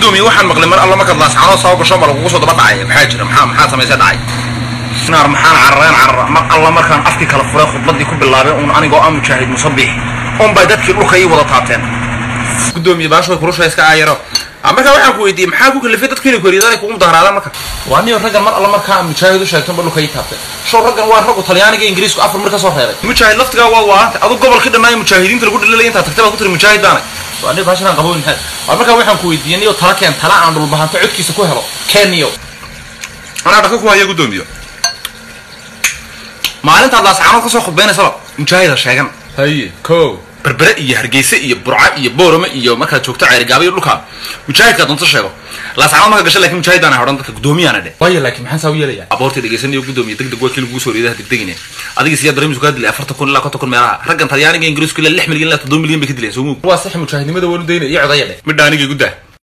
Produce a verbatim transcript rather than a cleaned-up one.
gudoomiye waxaan maqlay mar alla marka laas xaro soo gasho mar ugu soo daba dhacay maxaa jira maxaa maxaa sameeyay dhacay snar maxaan carreen carra mar alla markaan afti kala furay khudbadii ku bilaabay oo anigoo aan mujaahid musabbih oo bay dadkii dhulkay wada taabteen gudoomiye baasho kurusha iska ayro marka waxaan ku weydiiyay maxaa ku galifay dadkii inay koriidaanay kugu dahraadaan marka waaniyo ragan mar alla markaan mujaahidu sheegtan bal dhulkay taabteen soo ragan waa rag Talyaaniga Ingiriiska afar marka soo reebay mujaahid laftiga waa waanta adu gobolka dhamaay mujaahidiinta lagu dhaleelay inta tagtay ku tir mujaahid baan وأنا أقول لك أنا أقول لك أنا أقول لك أنا أقول لك أنا أقول لك أنا أقول لك أنا أقول لك أنا أقول لك أنا مداني جدا